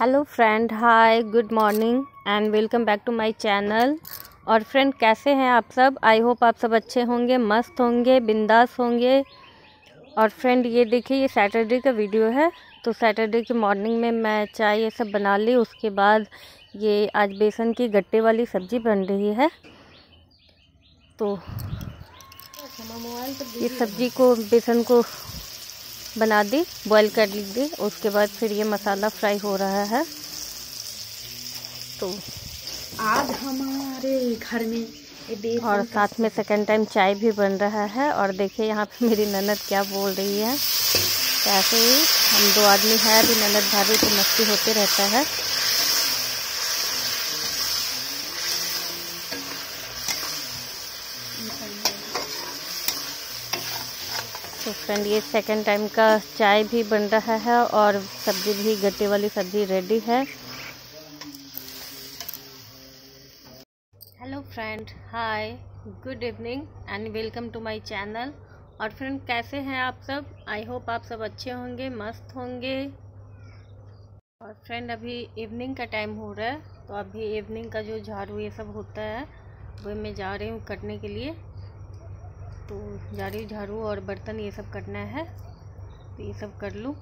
Hello friend, hi, good morning and welcome back to my channel. और friend, कैसे हैं आप सब? आई होप आप सब अच्छे होंगे, मस्त होंगे, बिंदास होंगे। और फ्रेंड, ये देखिए, ये सैटरडे का वीडियो है। तो सैटरडे की मॉर्निंग में मैं चाय ये सब बना ली। उसके बाद ये आज बेसन की गट्टे वाली सब्जी बन रही है। तो ये सब्जी को, बेसन को बना दी, बॉईल कर दी। उसके बाद फिर ये मसाला फ्राई हो रहा है। तो आज हमारे घर में और साथ में सेकंड टाइम चाय भी बन रहा है। और देखिए यहाँ पे मेरी ननद क्या बोल रही है। कैसे हम दो आदमी हैं, अभी ननद भाभी की मस्ती होते रहता है। तो फ्रेंड, ये सेकंड टाइम का चाय भी बन रहा है और सब्जी भी, गट्टे वाली सब्जी रेडी है। Hello friend, hi, good evening and welcome to my channel. और फ्रेंड, कैसे हैं आप सब? आई होप आप सब अच्छे होंगे, मस्त होंगे। और फ्रेंड, अभी इवनिंग का टाइम हो रहा है। तो अभी इवनिंग का जो झाड़ू ये सब होता है वो मैं जा रही हूँ करने के लिए। तो जा रही हूँ झाड़ू और बर्तन ये सब करना है, तो ये सब कर लूँ।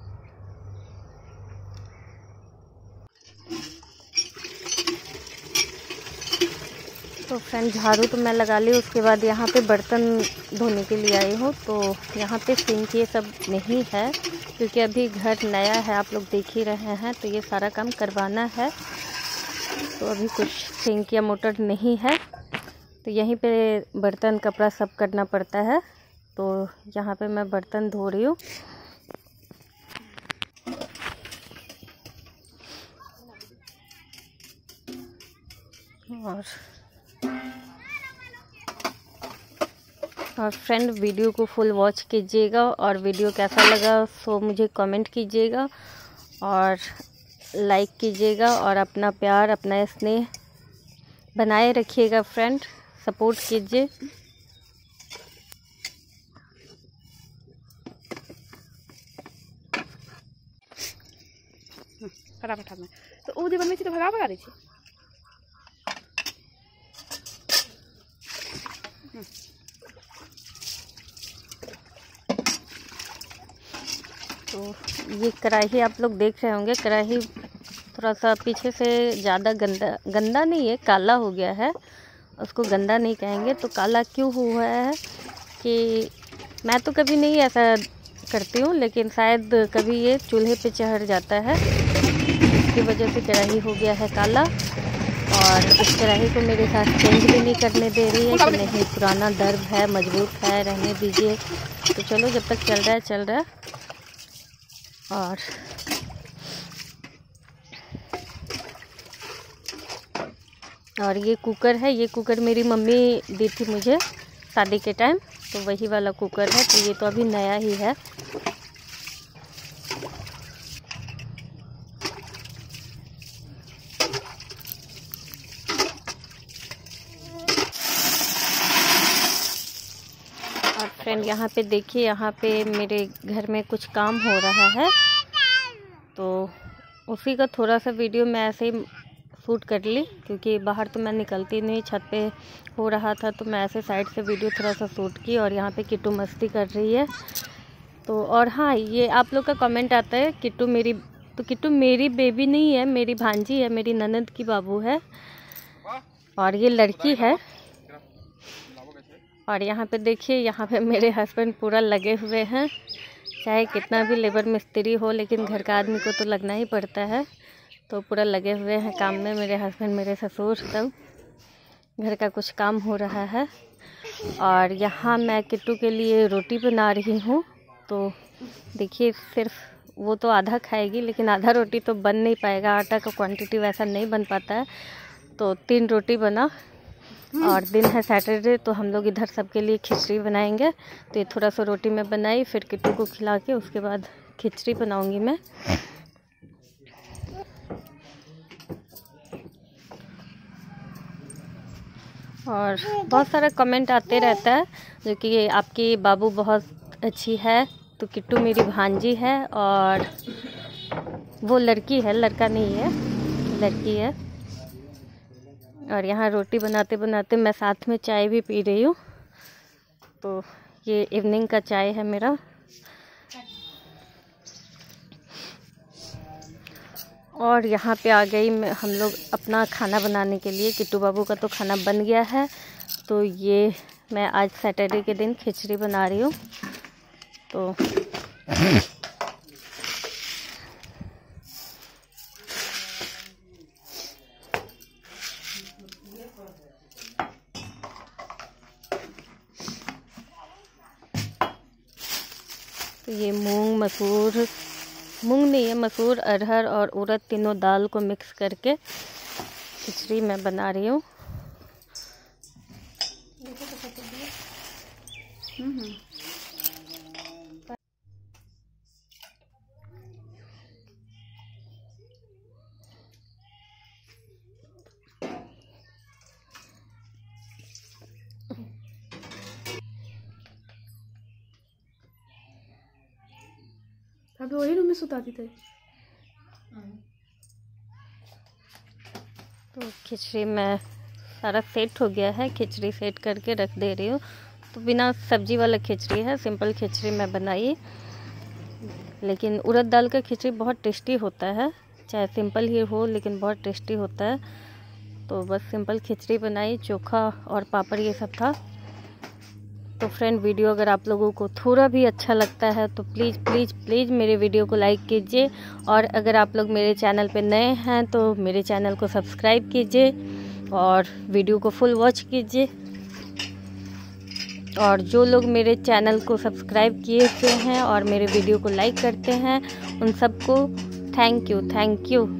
तो फ्रेंड, झाड़ू तो मैं लगा ली। उसके बाद यहाँ पे बर्तन धोने के लिए आई हूँ। तो यहाँ पे सिंक ये सब नहीं है क्योंकि अभी घर नया है, आप लोग देख ही रहे हैं। तो ये सारा काम करवाना है। तो अभी कुछ सिंक या मोटर नहीं है, तो यहीं पे बर्तन, कपड़ा सब करना पड़ता है। तो यहाँ पे मैं बर्तन धो रही हूँ। और फ्रेंड, वीडियो को फुल वॉच कीजिएगा और वीडियो कैसा लगा सो मुझे कमेंट कीजिएगा और लाइक कीजिएगा। और अपना प्यार, अपना स्नेह बनाए रखिएगा फ्रेंड, सपोर्ट कीजिए। फटाफट में तो ओ दे बनबै छी, तो भगा भगा दै छी। तो ये कढ़ाई आप लोग देख रहे होंगे, कढ़ाई थोड़ा सा पीछे से ज़्यादा गंदा नहीं है, काला हो गया है। उसको गंदा नहीं कहेंगे। तो काला क्यों हुआ है कि मैं तो कभी नहीं ऐसा करती हूँ, लेकिन शायद कभी ये चूल्हे पे चढ़ जाता है, इसकी वजह से कढ़ाई हो गया है काला। और इस कढ़ाई को मेरे साथ चेंज भी नहीं करने दे रही है कि नहीं, पुराना दर्द है, मजबूत है, रहने दीजिए। तो चलो, जब तक चल रहा है चल रहा है। और ये कुकर है, ये कुकर मेरी मम्मी दी थी मुझे शादी के टाइम, तो वही वाला कुकर है। तो ये तो अभी नया ही है। और फ्रेंड, यहाँ पे देखिए, यहाँ पे मेरे घर में कुछ काम हो रहा है, तो उसी का थोड़ा सा वीडियो मैं ऐसे ही शूट कर ली क्योंकि बाहर तो मैं निकलती नहीं, छत पे हो रहा था। तो मैं ऐसे साइड से वीडियो थोड़ा सा शूट की। और यहाँ पे किट्टू मस्ती कर रही है। तो और हाँ, ये आप लोग का कमेंट आता है किट्टू मेरी, तो किट्टू मेरी बेबी नहीं है, मेरी भांजी है, मेरी ननद की बाबू है। और ये लड़की है। और यहाँ पे देखिए, यहाँ पे मेरे हस्बैंड पूरा लगे हुए हैं। चाहे कितना भी लेबर मिस्त्री हो, लेकिन घर का आदमी को तो लगना ही पड़ता है। तो पूरा लगे हुए हैं काम में मेरे हस्बैंड, मेरे ससुर, सब घर का कुछ काम हो रहा है। और यहाँ मैं किट्टू के लिए रोटी बना रही हूँ। तो देखिए, सिर्फ वो तो आधा खाएगी, लेकिन आधा रोटी तो बन नहीं पाएगा, आटा का क्वांटिटी वैसा नहीं बन पाता है। तो 3 रोटी बना। और दिन है सैटरडे, तो हम लोग इधर सबके लिए खिचड़ी बनाएंगे। तो ये थोड़ा सा रोटी मैं बनाई, फिर किट्टू को खिला के उसके बाद खिचड़ी बनाऊँगी मैं। और बहुत सारा कमेंट आते रहता है जो कि आपकी बाबू बहुत अच्छी है, तो किट्टू मेरी भांजी है। और वो लड़की है, लड़का नहीं है, लड़की है। और यहाँ रोटी बनाते बनाते मैं साथ में चाय भी पी रही हूँ। तो ये इवनिंग का चाय है मेरा। और यहाँ पे आ गई हम लोग अपना खाना बनाने के लिए। किट्टू बाबू का तो खाना बन गया है, तो ये मैं आज सैटरडे के दिन खिचड़ी बना रही हूँ। तो ये मसूर, अरहर और उड़द तीनों दाल को मिक्स करके खिचड़ी मैं बना रही हूँ। अभी वही रूम में सुताती थे। तो खिचड़ी में सारा सेट हो गया है, खिचड़ी सेट करके रख दे रही हूँ। तो बिना सब्जी वाला खिचड़ी है, सिंपल खिचड़ी मैं बनाई। लेकिन उड़द दाल का खिचड़ी बहुत टेस्टी होता है, चाहे सिंपल ही हो लेकिन बहुत टेस्टी होता है। तो बस सिंपल खिचड़ी बनाई, चोखा और पापड़ ये सब था। तो फ्रेंड, वीडियो अगर आप लोगों को थोड़ा भी अच्छा लगता है तो प्लीज़ प्लीज़ प्लीज़ मेरे वीडियो को लाइक कीजिए। और अगर आप लोग मेरे चैनल पे नए हैं तो मेरे चैनल को सब्सक्राइब कीजिए और वीडियो को फुल वॉच कीजिए। और जो लोग मेरे चैनल को सब्सक्राइब किए हुए हैं और मेरे वीडियो को लाइक करते हैं उन सबको थैंक यू